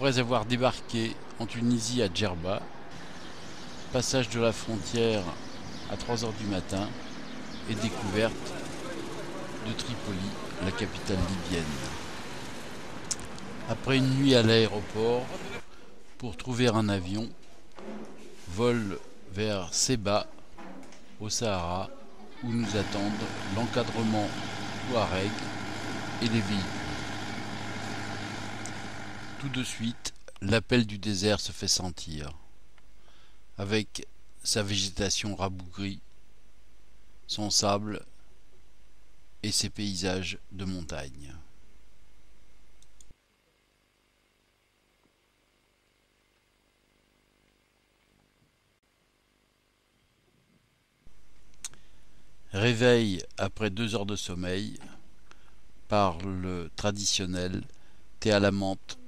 Après avoir débarqué en Tunisie à Djerba, passage de la frontière à 3 h du matin et découverte de Tripoli, la capitale libyenne. Après une nuit à l'aéroport, pour trouver un avion, vol vers Seba, au Sahara, où nous attendent l'encadrement Touareg et les véhicules. Tout de suite, l'appel du désert se fait sentir, avec sa végétation rabougrie, son sable et ses paysages de montagne. Réveil après 2 heures de sommeil par le traditionnel thé à la menthe.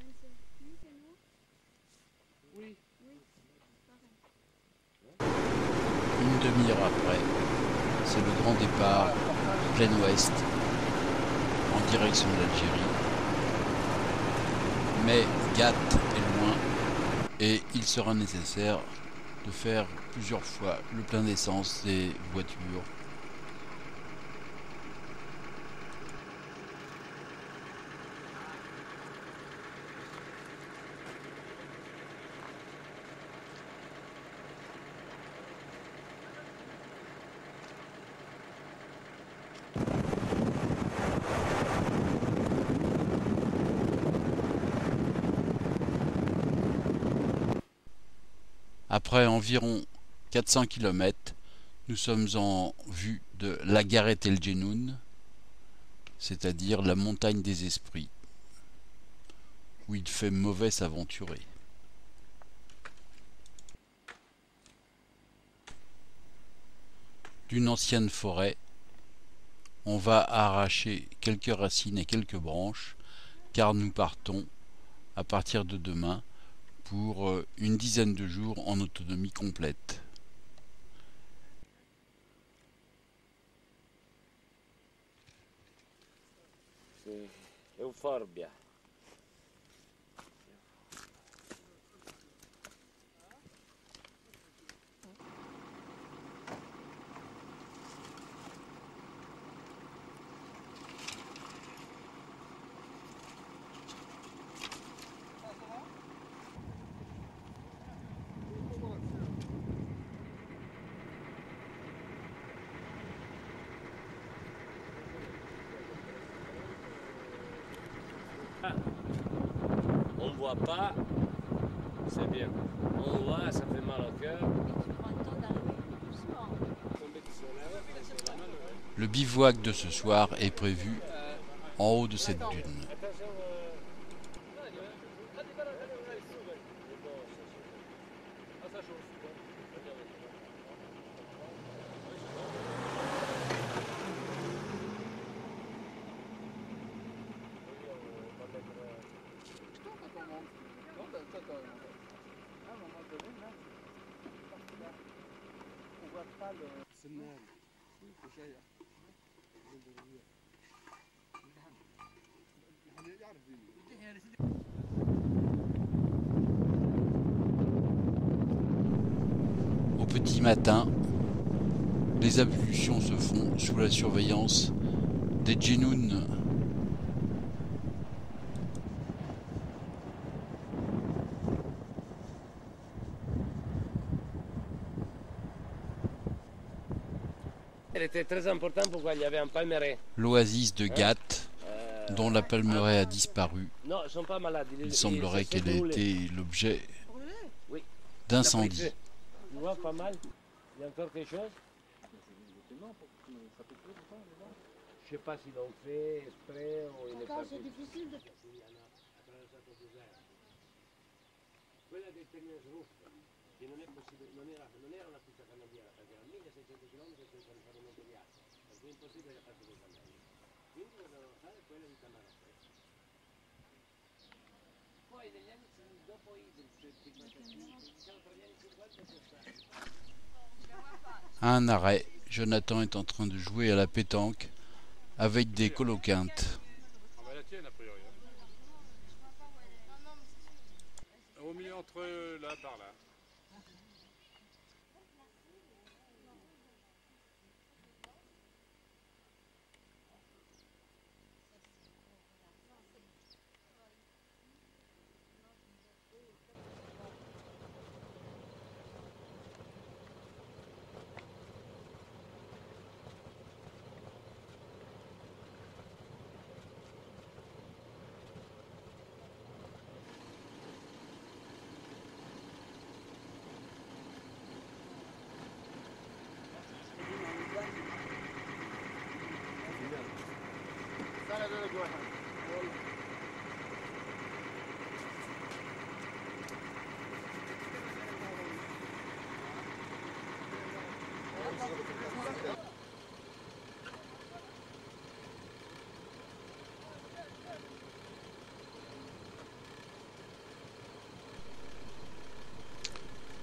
Une demi-heure après, c'est le grand départ, plein ouest, en direction de l'Algérie. Mais Ghât est loin et il sera nécessaire de faire plusieurs fois le plein d'essence des voitures. Après environ 400 km, nous sommes en vue de la Garet El Djenoun, c'est-à-dire la montagne des esprits, où il fait mauvais s'aventurer. D'une ancienne forêt, on va arracher quelques racines et quelques branches, car nous partons à partir de demain pour une dizaine de jours en autonomie complète. On voit pas, c'est bien. On voit, ça fait mal au cœur. Le bivouac de ce soir est prévu en haut de cette dune. Au petit matin, les ablutions se font sous la surveillance des Djinoun. C'était très important pourquoi il y avait un palmeraie. L'oasis de Ghât, dont la palmeraie a disparu. Non, ils sont pas malades. Il semblerait qu'elle ait été l'objet d'incendies. Tu vois, pas mal. Il y a encore quelque chose. Je sais pas s'ils l'ont fait exprès ou il n'est pas. C'est difficile de. À un arrêt, Jonathan est en train de jouer à la pétanque avec des coloquintes. entre là, par là.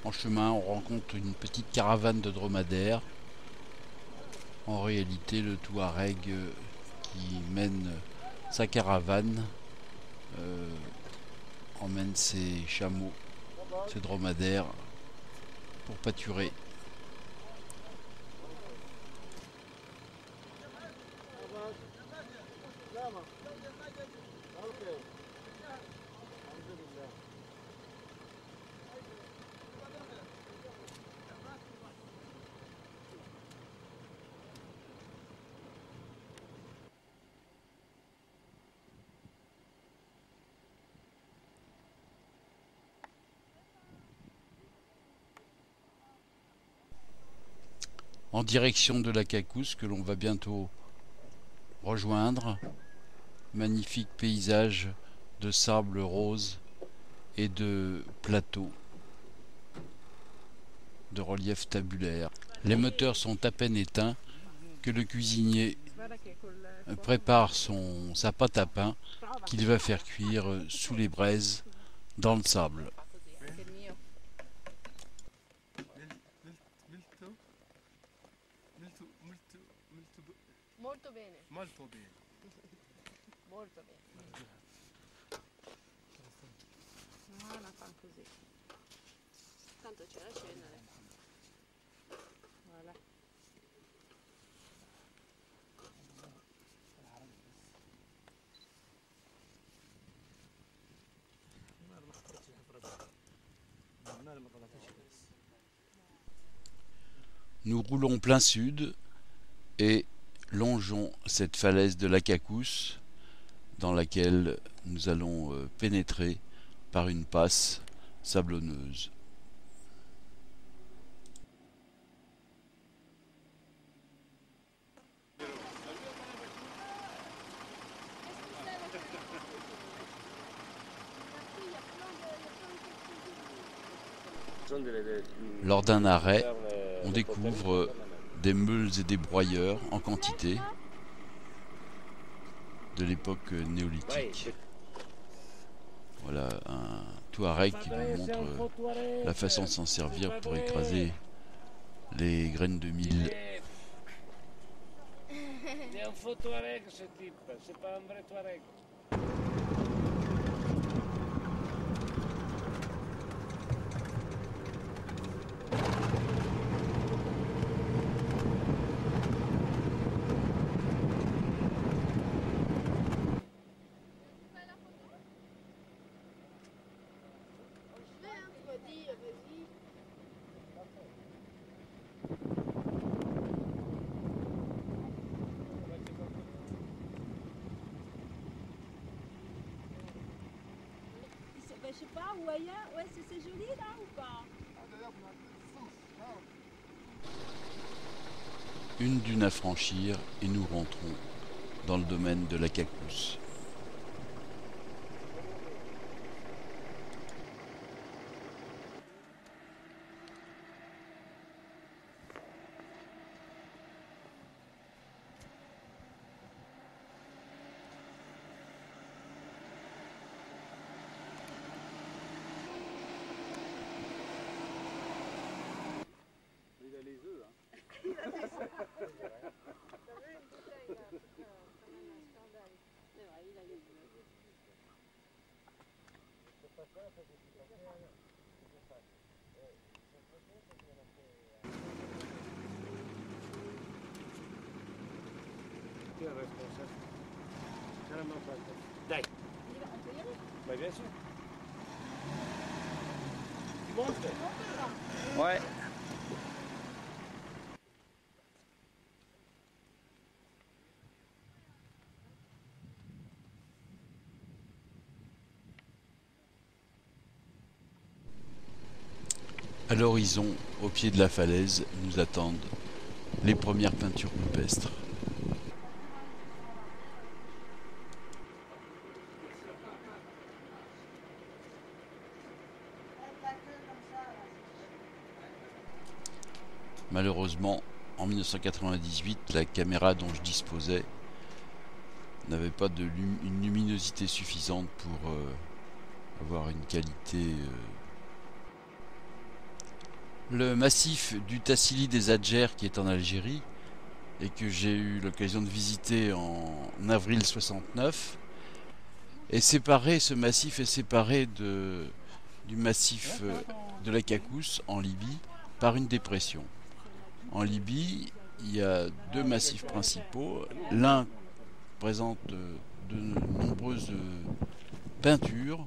En chemin, on rencontre une petite caravane de dromadaires. En réalité, le Touareg qui mène sa caravane emmène ses chameaux, ses dromadaires pour pâturer. En direction de l'Akakus que l'on va bientôt rejoindre. Magnifique paysage de sable rose et de plateaux de relief tabulaire. Les moteurs sont à peine éteints que le cuisinier prépare sa pâte à pain qu'il va faire cuire sous les braises dans le sable. Nous roulons plein sud et longeons cette falaise de l'Akakus dans laquelle nous allons pénétrer par une passe sablonneuse. Lors d'un arrêt, on découvre des meules et des broyeurs en quantité de l'époque néolithique. Voilà un Touareg qui nous montre la façon de s'en servir pour écraser les graines de mil. C'est un faux Touareg ce type, c'est pas un vrai Touareg. Je sais pas, ou ailleurs, ouais, c'est joli là ou pas? Une dune à franchir et nous rentrons dans le domaine de l'Akakus. le responsable. Carrément pas le temps. Dai. On peut y aller? Bah bien sûr. Tu montes? Ouais. À l'horizon, au pied de la falaise, nous attendent les premières peintures rupestres. Malheureusement, en 1998, la caméra dont je disposais n'avait pas une luminosité suffisante pour avoir une qualité... Le massif du Tassili des Adjers qui est en Algérie et que j'ai eu l'occasion de visiter en avril 69 est séparé du massif de l'Akakus en Libye par une dépression. En Libye, il y a deux massifs principaux. L'un présente de nombreuses peintures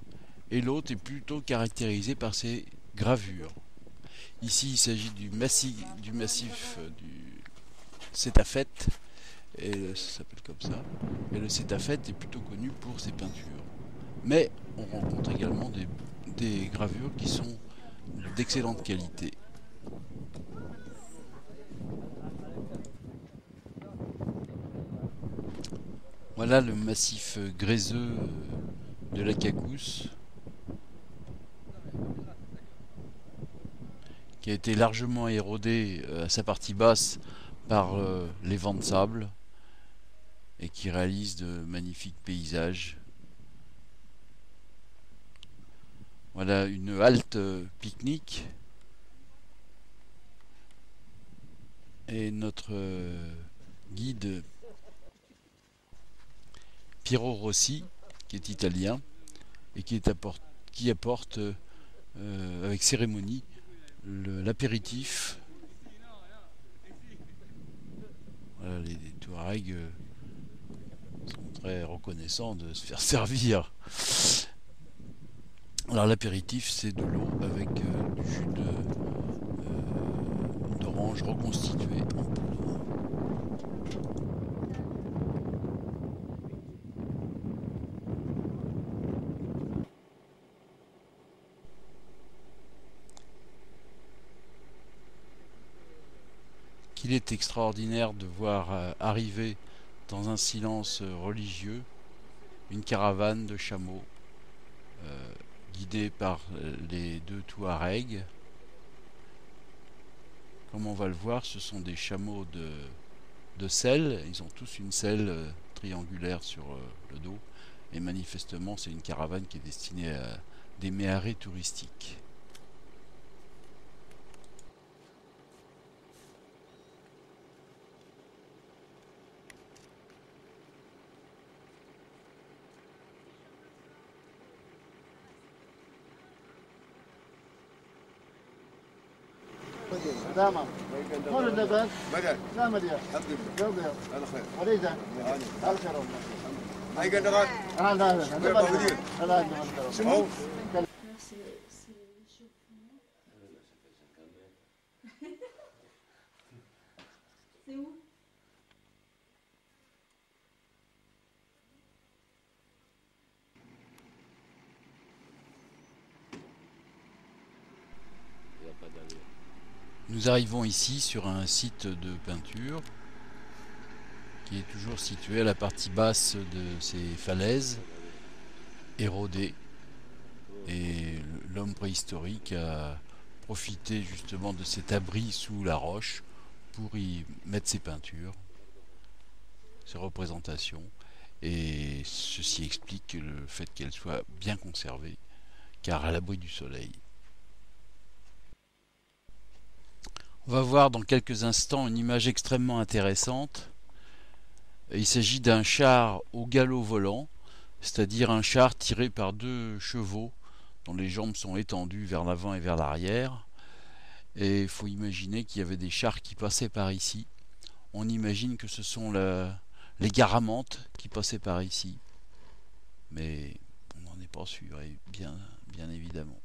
et l'autre est plutôt caractérisé par ses gravures. Ici, il s'agit du massif du Cétafète, et ça s'appelle comme ça. Et le Cétafète est plutôt connu pour ses peintures. Mais on rencontre également des gravures qui sont d'excellente qualité. Voilà le massif gréseux de l'Akakus, qui a été largement érodé à sa partie basse par les vents de sable et qui réalise de magnifiques paysages. Voilà une halte pique-nique et notre guide Piero Rossi, qui est italien et qui apporte avec cérémonie l'apéritif. Voilà, les Touaregs sont très reconnaissants de se faire servir. Alors l'apéritif, c'est de l'eau avec du jus d'orange reconstitué en poudre. Il est extraordinaire de voir arriver dans un silence religieux une caravane de chameaux guidée par les deux Touaregs. Comme on va le voir, ce sont des chameaux de selle. Ils ont tous une selle triangulaire sur le dos et manifestement c'est une caravane qui est destinée à des méharés touristiques. تمام كل النبات بدل لا مليان الحمد لله انا خير وليد انا خير هاي قدرات انا لا انا موجود انا شوف Nous arrivons ici sur un site de peinture qui est toujours situé à la partie basse de ces falaises érodées. Et l'homme préhistorique a profité justement de cet abri sous la roche pour y mettre ses peintures, ses représentations. Et ceci explique le fait qu'elles soient bien conservées, car à l'abri du soleil. On va voir dans quelques instants une image extrêmement intéressante. Il s'agit d'un char au galop volant, c'est-à-dire un char tiré par deux chevaux dont les jambes sont étendues vers l'avant et vers l'arrière. Et il faut imaginer qu'il y avait des chars qui passaient par ici. On imagine que ce sont les garamantes qui passaient par ici. Mais on n'en est pas sûr, bien évidemment.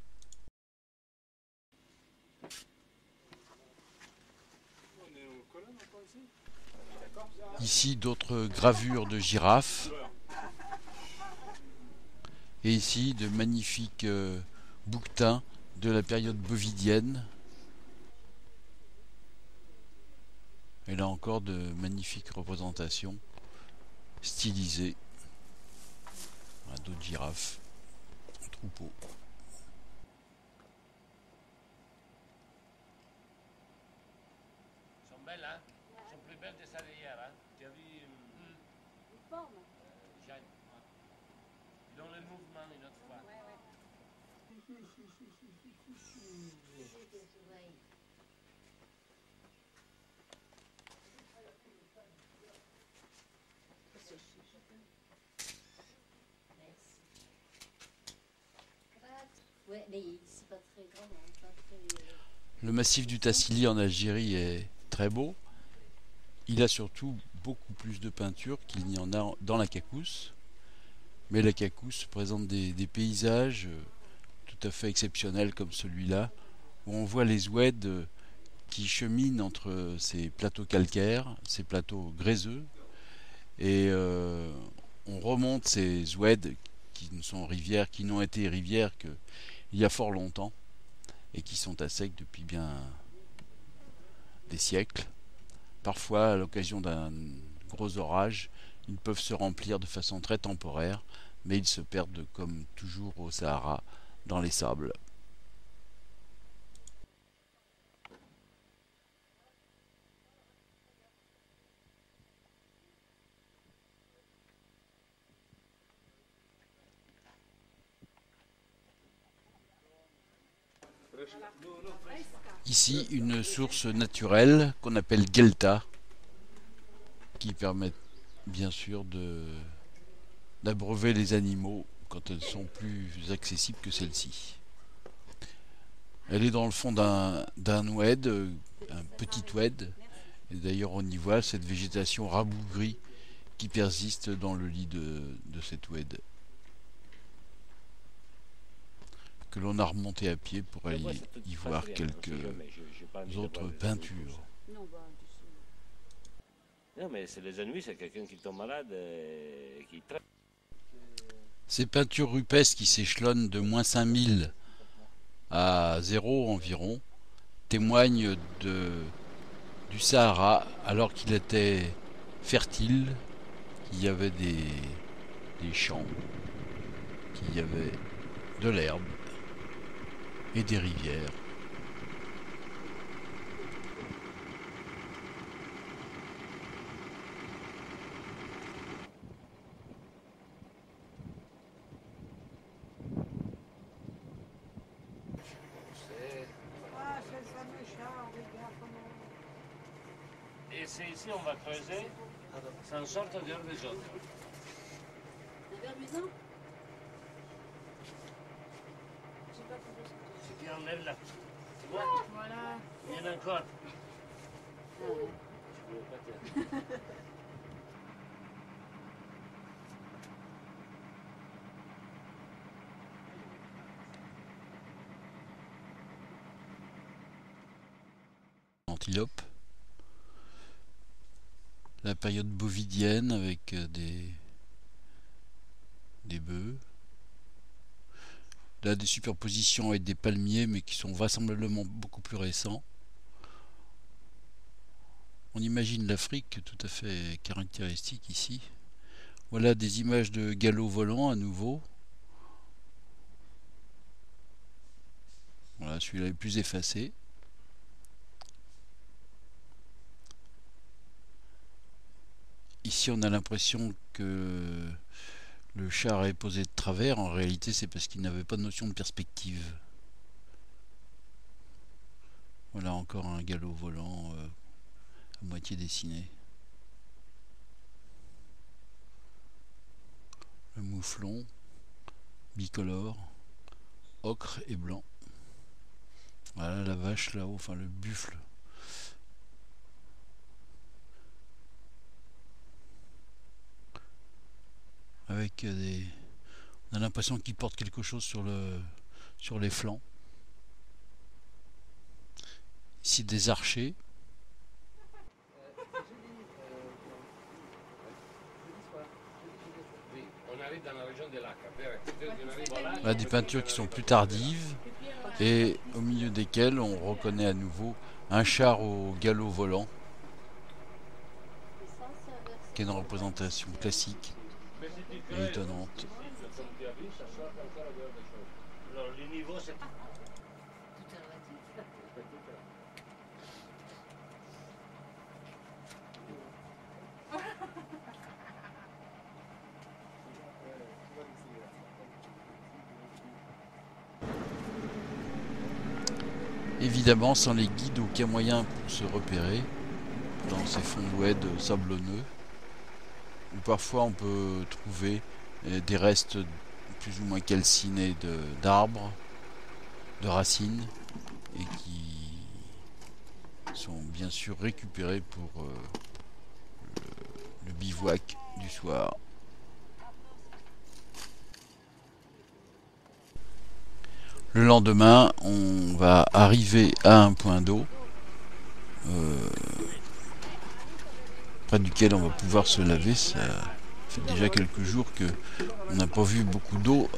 Ici d'autres gravures de girafes. Et ici de magnifiques bouquetins de la période bovidienne. Et là encore de magnifiques représentations stylisées. Voilà, d'autres girafes en troupeau. Elles sont belles, hein? Elles sont plus belles que celles d'hier, hein? Tu as vu les formes? Jeanne. Ils ont le mouvement une autre fois. Ouais, ouais. Le massif du Tassili en Algérie est très beau. Il a surtout beaucoup plus de peinture qu'il n'y en a dans l'Akakus. Mais l'Akakus présente des paysages tout à fait exceptionnels comme celui-là, où on voit les oueds qui cheminent entre ces plateaux calcaires, ces plateaux gréseux, et on remonte ces oueds qui ne sont rivières, qui n'ont été rivières que il y a fort longtemps et qui sont à sec depuis bien des siècles. Parfois, à l'occasion d'un gros orage, ils peuvent se remplir de façon très temporaire, mais ils se perdent comme toujours au Sahara dans les sables. Ici, une source naturelle qu'on appelle Guelta, qui permet bien sûr d'abreuver les animaux quand elles sont plus accessibles que celle-ci. Elle est dans le fond d'un oued, un petit oued, et d'ailleurs on y voit cette végétation rabougrie qui persiste dans le lit de cet oued, que l'on a remonté à pied pour aller y voir quelques autres peintures. Non, mais c'est les ennuis, c'est quelqu'un qui tombe malade et qui traite. Ces peintures rupestres qui s'échelonnent de moins 5000 à 0 environ témoignent du Sahara alors qu'il était fertile, qu'il y avait des champs, qu'il y avait de l'herbe et des rivières. Et c'est ici on va creuser, ça en sorte vers les autres. Vers les autres ? Enlève là. Tu vois? Voilà. Il y en a encore. Je voulais pas dire. Antilope. La période bovidienne avec des bœufs. Là, des superpositions avec des palmiers, mais qui sont vraisemblablement beaucoup plus récents. On imagine l'Afrique tout à fait caractéristique ici. Voilà des images de galops volants à nouveau. Voilà, celui-là est plus effacé. Ici, on a l'impression que le char est posé de travers, en réalité c'est parce qu'il n'avait pas de notion de perspective. Voilà encore un galop volant à moitié dessiné. Le mouflon, bicolore, ocre et blanc. Voilà la vache là-haut, enfin le buffle. avec des... On a l'impression qu'il porte quelque chose sur les flancs. Ici des archers. Là, des peintures qui sont plus tardives et au milieu desquelles on reconnaît à nouveau un char au galop volant, qui est une représentation classique et étonnante. Évidemment, sans les guides, aucun moyen pour se repérer dans ces fonds d'oued sablonneux, où parfois on peut trouver des restes plus ou moins calcinés d'arbres, de racines, et qui sont bien sûr récupérés pour le bivouac du soir. Le lendemain, on va arriver à un point d'eau près duquel on va pouvoir se laver. Ça fait déjà quelques jours que on n'a pas vu beaucoup d'eau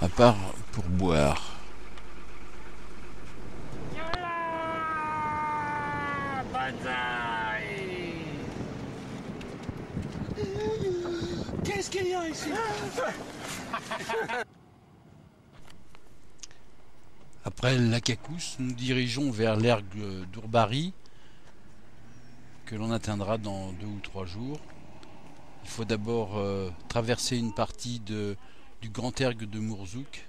à part pour boire. Qu'est-ce qu'il y a ici? Après l'Akakus, nous dirigeons vers l'ergue d'Urbari, que l'on atteindra dans 2 ou 3 jours. Il faut d'abord traverser une partie du grand ergue de Mourzouk,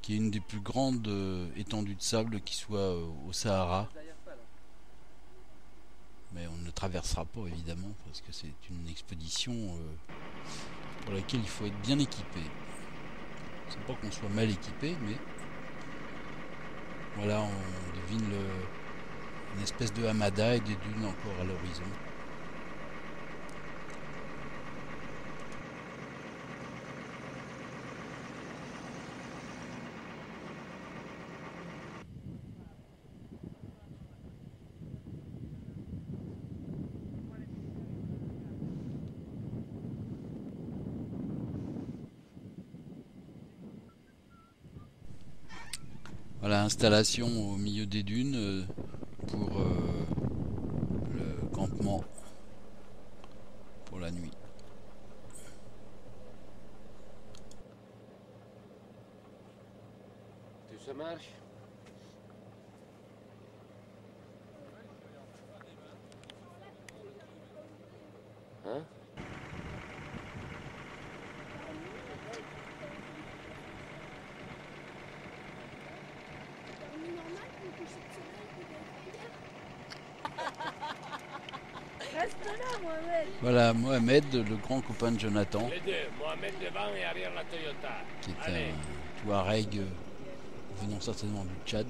qui est une des plus grandes étendues de sable qui soit au Sahara. Mais on ne le traversera pas évidemment, parce que c'est une expédition pour laquelle il faut être bien équipé. C'est pas qu'on soit mal équipé, mais... Voilà, on devine une espèce de hamada et des dunes encore à l'horizon. Voilà, installation au milieu des dunes pour le campement pour la nuit. Tout ça marche ? Hein ? Voilà Mohamed, le grand copain de Jonathan, qui est un Touareg venant certainement du Tchad.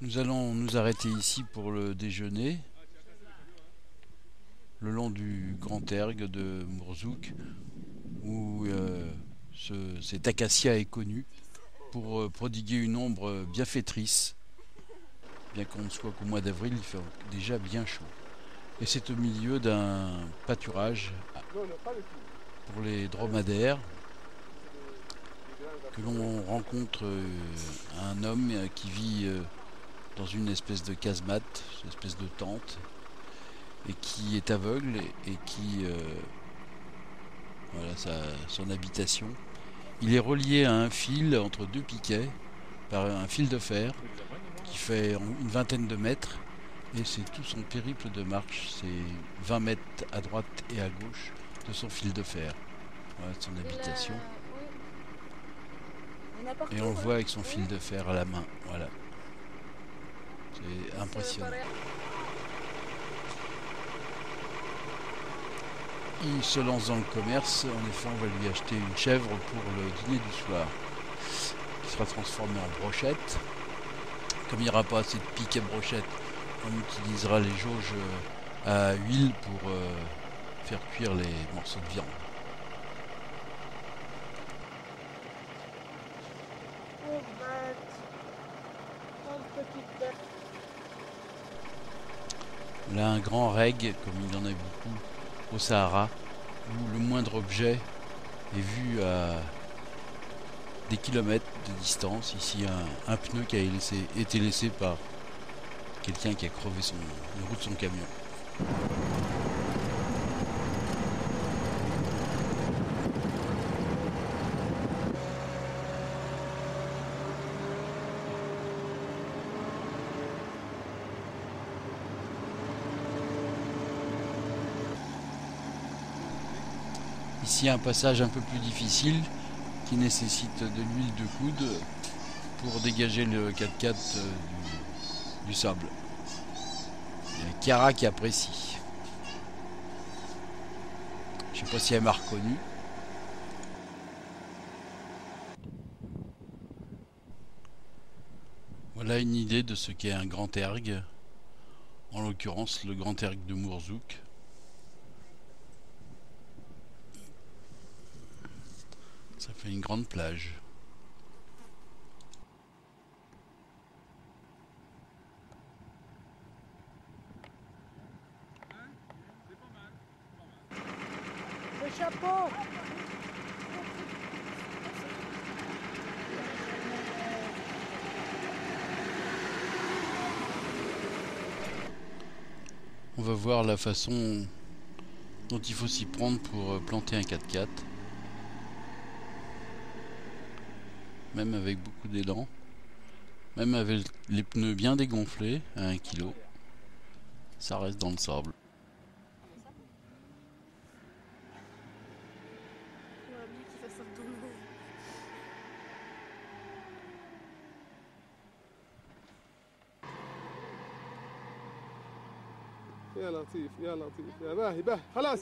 Nous allons nous arrêter ici pour le déjeuner, le long du grand ergue de Mourzouk, où cet acacia est connu pour prodiguer une ombre bienfaitrice. Bien qu'on ne soit qu'au mois d'avril, il fait déjà bien chaud. Et c'est au milieu d'un pâturage pour les dromadaires que l'on rencontre un homme qui vit dans une espèce de casemate, une espèce de tente, et qui est aveugle et qui... Voilà son habitation. Il est relié à un fil entre 2 piquets par un fil de fer qui fait une vingtaine de mètres, et c'est tout son périple de marche, c'est 20 mètres à droite et à gauche de son fil de fer. Voilà son habitation. Et on le voit avec son fil de fer à la main. Voilà. C'est impressionnant. Il se lance dans le commerce. En effet, on va lui acheter une chèvre pour le dîner du soir, qui sera transformée en brochette. Comme il n'y aura pas assez de piques à brochette, on utilisera les jauges à huile pour faire cuire les morceaux de viande. Là, un grand reg, comme il y en a beaucoup au Sahara, où le moindre objet est vu à des kilomètres de distance. Ici, un pneu qui a été laissé par quelqu'un qui a crevé une roue de son camion. Ici, un passage un peu plus difficile qui nécessite de l'huile de coude pour dégager le 4x4 du sable. Cara qui apprécie. Je ne sais pas si elle m'a reconnu. Voilà une idée de ce qu'est un grand erg. En l'occurrence, le grand erg de Mourzouk. Ça fait une grande plage. On va voir la façon dont il faut s'y prendre pour planter un 4x4. Même avec beaucoup d'élan, même avec les pneus bien dégonflés à 1 kg, ça reste dans le sable. يا لطيف يا لطيف يا باهي باهي خلاص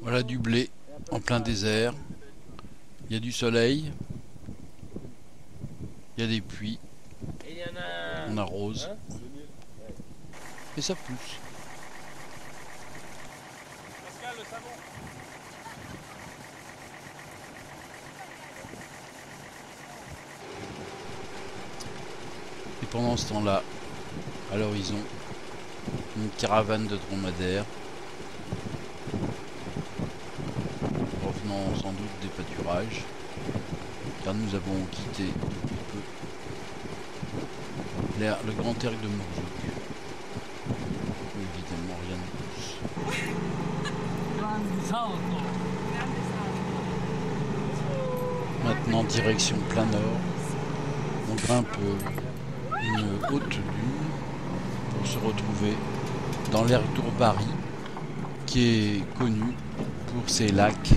Voilà du blé en plein désert. Il y a du soleil. Il y a des puits. On arrose. Et ça pousse. Et pendant ce temps-là, à l'horizon, une caravane de dromadaires, revenant sans doute des pâturages, car nous avons quitté depuis peu le grand erg de Mourzouk. Évidemment, rien de plus. Maintenant, direction plein nord, on grimpe une haute dune pour se retrouver dans l'aire d'Ourbari, qui est connue pour ses lacs.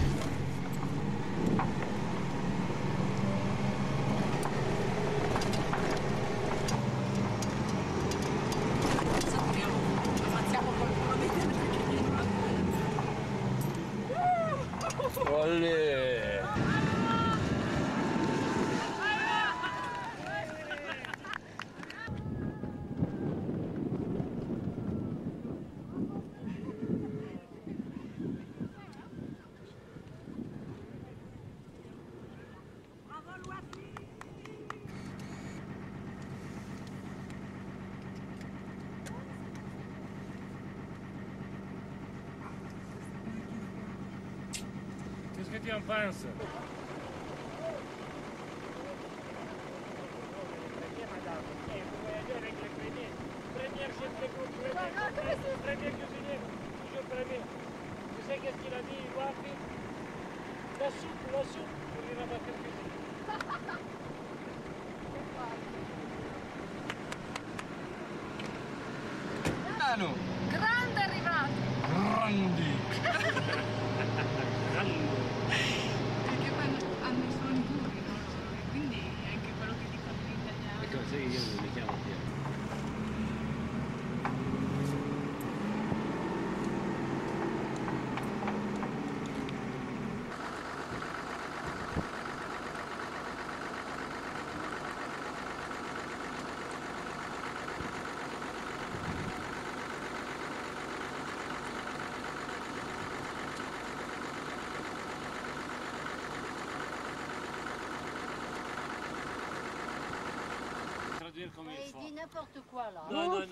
Grande arrivata! Grandi! Anche quando hanno i suoni duri, quindi è anche quello che ti fa più italiano. Ecco, sai che io non mi chiamo Piero. Il dit n'importe quoi là. Non, il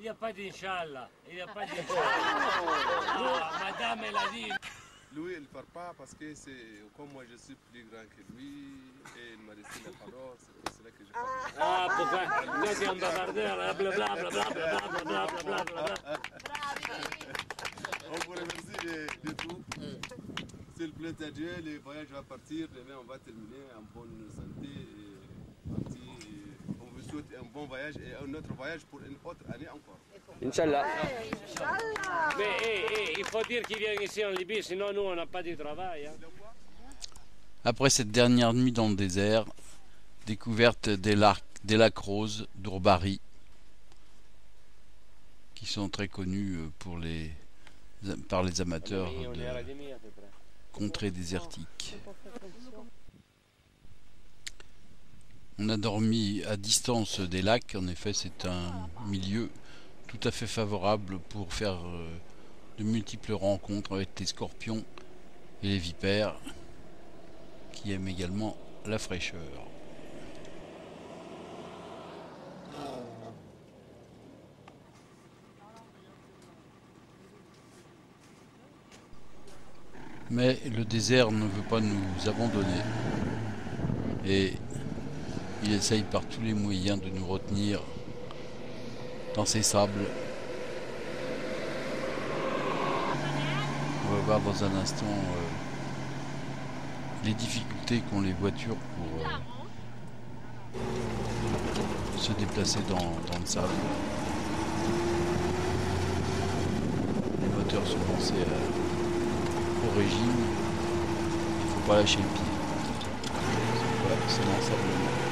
n'y a pas d'inchallah. Il n'y a pas d'inchallah. Madame, elle a dit. Lui, il ne parle pas parce que c'est comme moi je suis plus grand que lui et il m'a laissé la parole, c'est pour cela que je parle. Ah, pourquoi? Là, c'est un bavardeur, blablabla. On vous remercie de tout. S'il plaît à Dieu, le voyage va partir. Demain, on va terminer en bonne santé. Un bon voyage et un autre voyage pour une autre année encore. Inch'Allah. Mais il faut dire qu'il vient ici en Libye, sinon nous on n'a pas de travail. Hein. Après cette dernière nuit dans le désert, découverte des lacs roses d'Ourbari, qui sont très connus pour par les amateurs de contrées désertiques. On a dormi à distance des lacs, en effet c'est un milieu tout à fait favorable pour faire de multiples rencontres avec les scorpions et les vipères qui aiment également la fraîcheur. Mais le désert ne veut pas nous abandonner et il essaye par tous les moyens de nous retenir dans ces sables. On va voir dans un instant les difficultés qu'ont les voitures pour se déplacer dans le sable. Les moteurs sont lancés au régime. Il ne faut pas lâcher le pied. Voilà, c'est dans le sable.